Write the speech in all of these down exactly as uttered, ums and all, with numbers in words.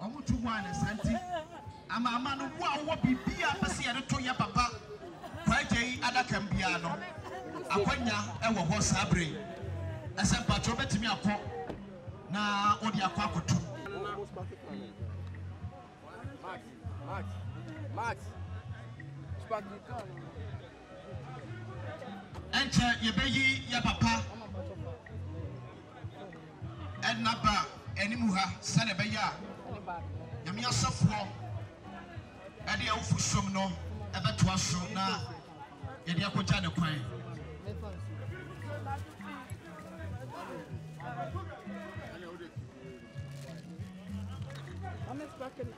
Omu tuwa ne santi. Ama amanu wa uwa bibia basi ya reto ya papa. Kwa jei adakambiano. Akwanya ewa ho sabre. Ese patro betimi akọ. Na odi akọ akotu. Max, Max, Max. Enter your baby, your papa, and Napa, and Muha, Sanabaya, Yamia Safro, and the Ofu Somno, and that was so now, and Yakutana Quay. I'm expecting.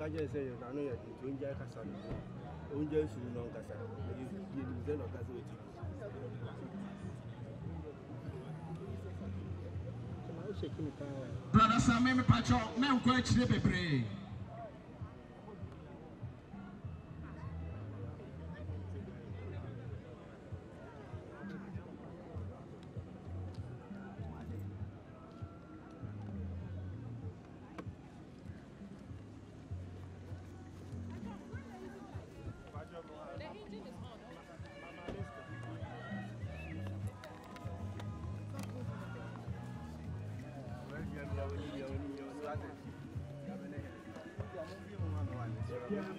I just say, I know you enjoy Cassandra. Only you know Cassandra. You don't know Cassandra. Brother Sammy Pacho, now go to the pray. Because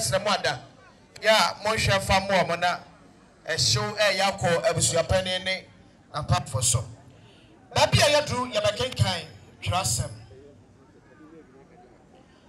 That's the mother. Yeah, Monsha Famo Mona, a show a Yako, a Busia Penny, and pump for some. Baby, I do, Yamakin kind, trust him.